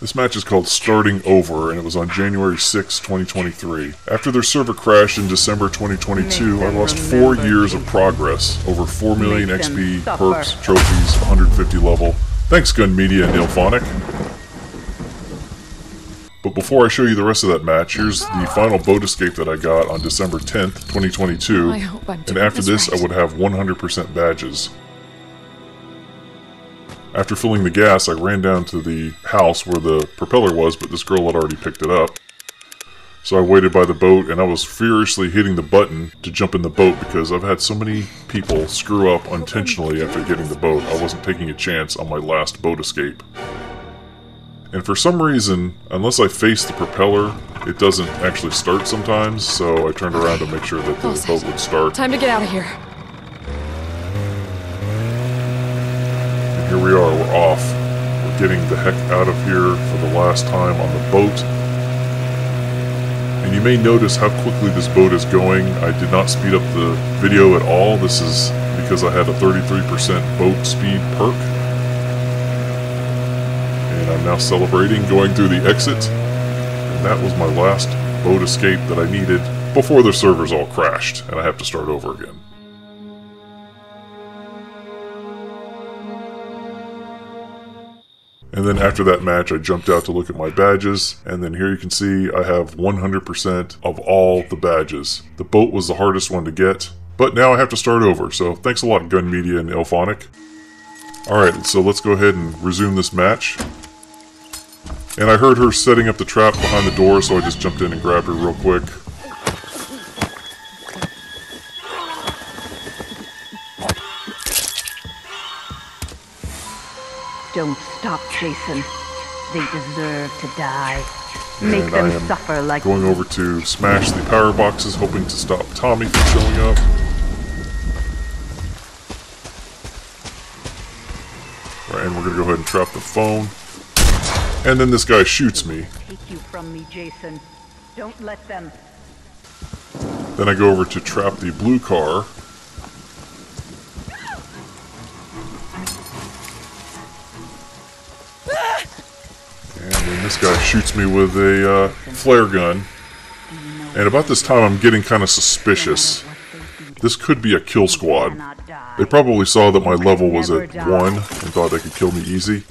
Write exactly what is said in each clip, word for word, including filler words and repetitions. This match is called Starting Over, and it was on January sixth, twenty twenty-three. After their server crashed in December twenty twenty-two, I lost four years of progress, over four million X P, perks, trophies, one hundred fifty level. Thanks Gun Media and Illfonic. But before I show you the rest of that match, here's the final boat escape that I got on December tenth, twenty twenty-two, and after this I would have one hundred percent badges. After filling the gas, I ran down to the house where the propeller was, but this girl had already picked it up. So I waited by the boat, and I was furiously hitting the button to jump in the boat because I've had so many people screw up unintentionally after getting the boat. I wasn't taking a chance on my last boat escape. And for some reason, unless I face the propeller, it doesn't actually start sometimes, so I turned around to make sure that the boat would start. Time to get out of here. Here we are, we're off. We're getting the heck out of here for the last time on the boat. And you may notice how quickly this boat is going. I did not speed up the video at all. This is because I had a thirty-three percent boat speed perk. And I'm now celebrating going through the exit. And that was my last boat escape that I needed before the servers all crashed and I have to start over again. And then after that match, I jumped out to look at my badges, and then here you can see I have one hundred percent of all the badges. The boat was the hardest one to get, but now I have to start over, so thanks a lot Gun Media and Illfonic. Alright, so let's go ahead and resume this match. And I heard her setting up the trap behind the door, so I just jumped in and grabbed her real quick. Don't stop, Jason. They deserve to die. Make them suffer like this. Going over to smash the power boxes, hoping to stop Tommy from showing up. Right, and we're gonna go ahead and trap the phone. And then this guy shoots me. Take you from me, Jason. Don't let them. Then I go over to trap the blue car. This guy shoots me with a uh, flare gun, and about this time I'm getting kind of suspicious. This could be a kill squad. They probably saw that my level was at one and thought they could kill me easy.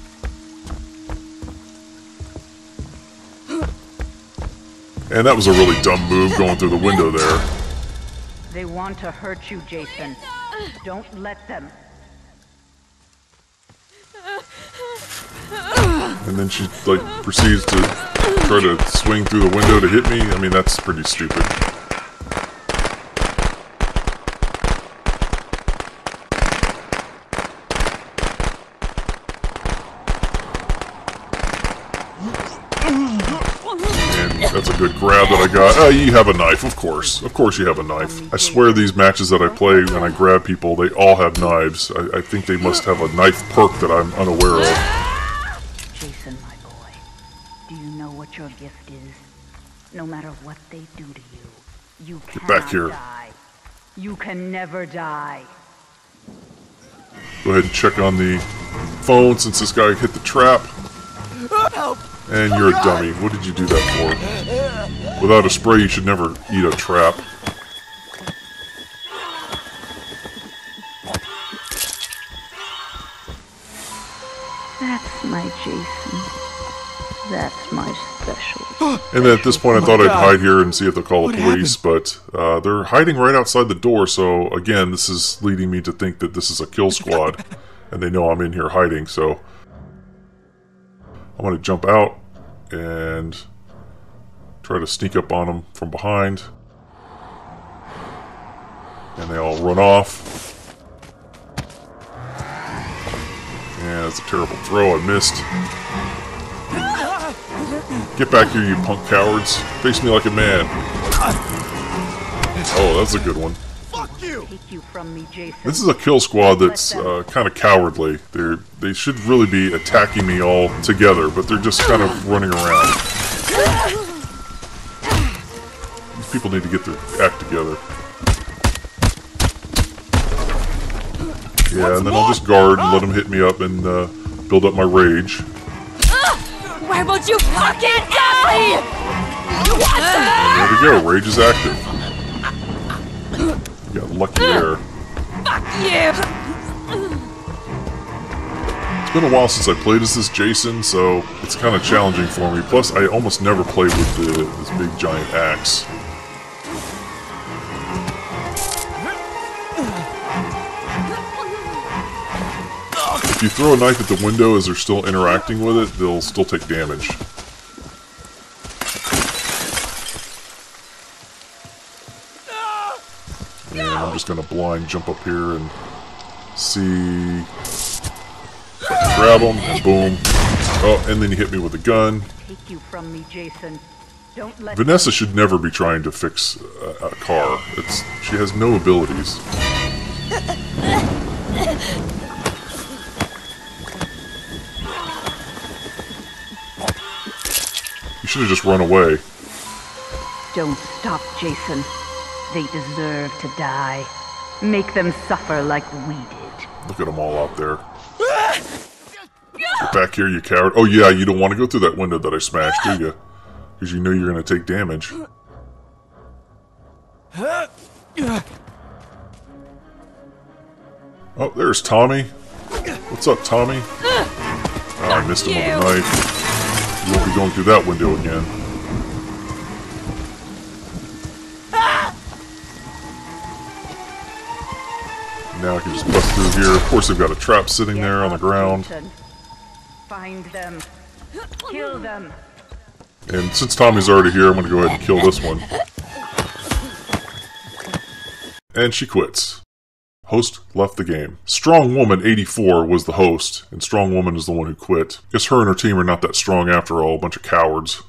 And that was a really dumb move going through the window there. They want to hurt you, Jason. Don't let them. And then she, like, proceeds to try to swing through the window to hit me. I mean, that's pretty stupid. And that's a good grab that I got. Oh, you have a knife, of course. Of course you have a knife. I swear these matches that I play when I grab people, they all have knives. I, I think they must have a knife perk that I'm unaware of. Jason, my boy, do you know what your gift is? No matter what they do to you, you cannot Get back here. die. You can never die. Go ahead and check on the phone since this guy hit the trap. Help. And you're a dummy. What did you do that for? Without a spray, you should never eat a trap. That's my Jason. That's my special. And then at this point I thought I'd hide here and see if they'll call the police, but uh, they're hiding right outside the door, so again, this is leading me to think that this is a kill squad, and they know I'm in here hiding, so I'm going to jump out and try to sneak up on them from behind. And they all run off. Yeah, that's a terrible throw. I missed. Get back here, you punk cowards. Face me like a man. Oh, that's a good one. This is a kill squad that's uh, kind of cowardly. They're, they should really be attacking me all together, but they're just kind of running around. These people need to get their act together. Yeah, and then I'll just guard and let them hit me up and uh, build up my rage. Why won't you fucking stop me? You want to? There we go. Rage is active. You got lucky there. Fuck you! It's been a while since I played as this Jason, so it's kind of challenging for me. Plus, I almost never play with the, this big giant axe. If you throw a knife at the window as they're still interacting with it, they'll still take damage. And I'm just gonna blind jump up here and see if I can grab him, and boom. Oh, and then you hit me with a gun. Take you from me, Jason. Don't let Vanessa should never be trying to fix a, a car. It's she has no abilities. You should have just run away. Don't stop, Jason. They deserve to die. Make them suffer like we did. Look at them all out there. Get back here, you coward. Oh yeah, you don't want to go through that window that I smashed, do you? Because you know you're going to take damage. Oh, there's Tommy. What's up, Tommy? Oh, I missed him with a knife. You won't be going through that window again. Now I can just bust through here. Of course, they've got a trap sitting there on the ground. Find them. Kill them. And since Tommy's already here, I'm going to go ahead and kill this one. And she quits. Host left the game. Strongwoman eighty-four was the host, and Strongwoman is the one who quit. Guess her and her team are not that strong after all, a bunch of cowards.